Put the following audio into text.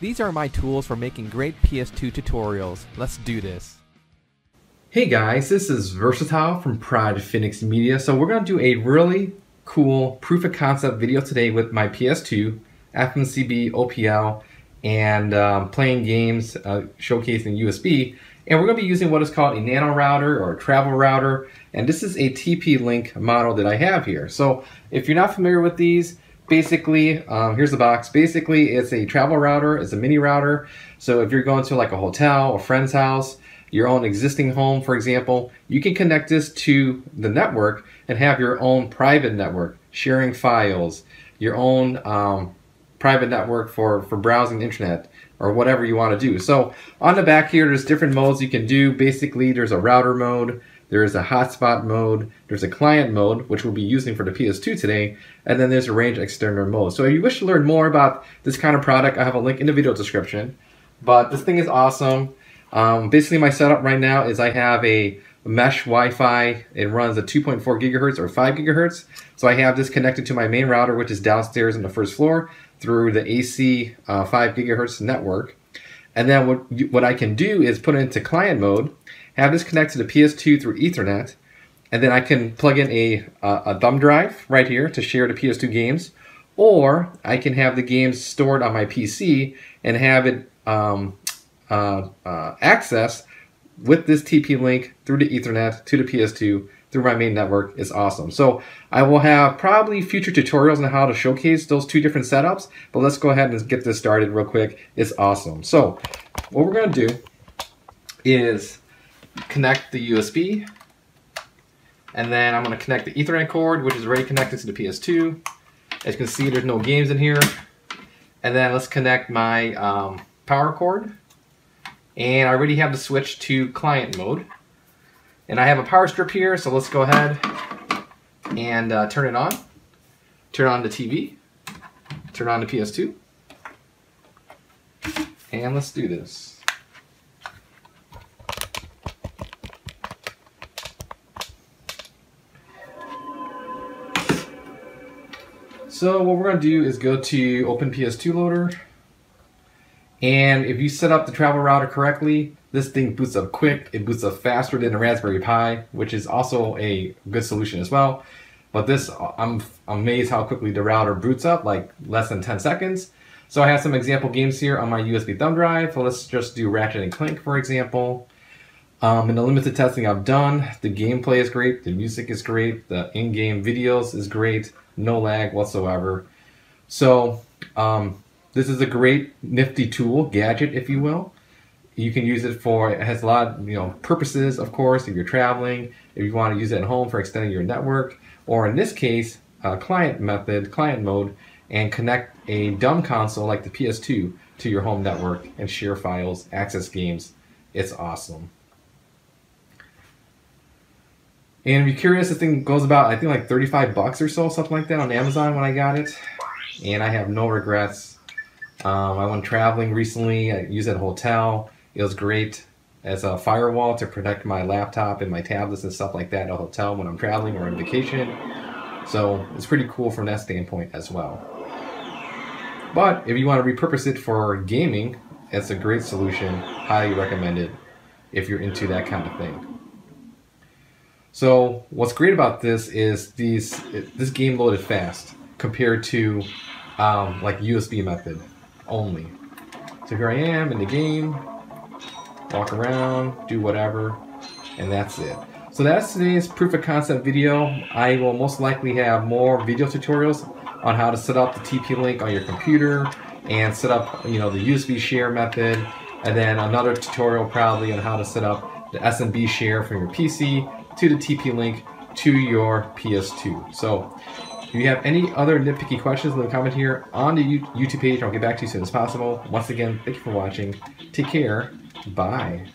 These are my tools for making great PS2 tutorials. Let's do this. Hey guys, this is Versatile from Project Phoenix Media. So we're going to do a really cool proof of concept video today with my PS2, FMCB, OPL, and playing games, showcasing USB. And we're going to be using what is called a nano router or a travel router. And this is a TP-Link model that I have here. So if you're not familiar with these, basically, here's the box. Basically, it's a travel router, it's a mini router. So if you're going to like a hotel, a friend's house, your own existing home, for example, you can connect this to the network and have your own private network, sharing files, your own private network for browsing the internet, or whatever you want to do. So on the back here, there's different modes you can do. Basically, there's a router mode, there's a hotspot mode, there's a client mode, which we'll be using for the PS2 today, and then there's a range extender mode. So if you wish to learn more about this kind of product, I have a link in the video description. But this thing is awesome. Basically, my setup right now is I have a mesh Wi-Fi. It runs at 2.4 gigahertz or 5 gigahertz. So I have this connected to my main router, which is downstairs on the first floor through the AC 5 gigahertz network. And then what I can do is put it into client mode, have this connect to the PS2 through Ethernet, and then I can plug in a thumb drive right here to share the PS2 games, or I can have the games stored on my PC and have it accessed with this TP-Link through the Ethernet to the PS2 through my main network. Is awesome. So I will have probably future tutorials on how to showcase those two different setups, but let's go ahead and get this started real quick. It's awesome. So what we're going to do is connect the USB, and then I'm going to connect the Ethernet cord, which is already connected to the PS2. As you can see, there's no games in here. And then let's connect my power cord. And I already have the switch to client mode. And I have a power strip here, so let's go ahead and turn it on. Turn on the TV, turn on the PS2, and let's do this. So what we're going to do is go to Open PS2 Loader, and if you set up the travel router correctly, this thing boots up quick. It boots up faster than a Raspberry Pi, which is also a good solution as well. But this, I'm amazed how quickly the router boots up, like less than 10 seconds. So I have some example games here on my USB thumb drive. So let's just do Ratchet and Clank, for example. In the limited testing I've done, the gameplay is great, the music is great, the in-game videos is great, no lag whatsoever. So this is a great nifty tool, gadget, if you will. You can use it for, it has a lot of, purposes, of course, if you're traveling, if you want to use it at home for extending your network, or in this case, client mode, and connect a dumb console like the PS2 to your home network and share files, access games. It's awesome. And if you're curious, this thing goes about, I think, like $35 or so, something like that, on Amazon when I got it. And I have no regrets. I went traveling recently, I used it at a hotel. It was great as a firewall to protect my laptop and my tablets and stuff like that at a hotel when I'm traveling or on vacation. So it's pretty cool from that standpoint as well. But if you want to repurpose it for gaming, it's a great solution. Highly recommend it if you're into that kind of thing. So what's great about this is this game loaded fast compared to like USB method only. So here I am in the game. Walk around, do whatever, and that's it. So that's today's proof of concept video. I will most likely have more video tutorials on how to set up the TP-Link on your computer and set up, the USB share method, and then another tutorial probably on how to set up the SMB share from your PC to the TP-Link to your PS2. So if you have any other nitpicky questions, leave a comment here on the YouTube page. I'll get back to you as soon as possible. Once again, thank you for watching. Take care. Bye.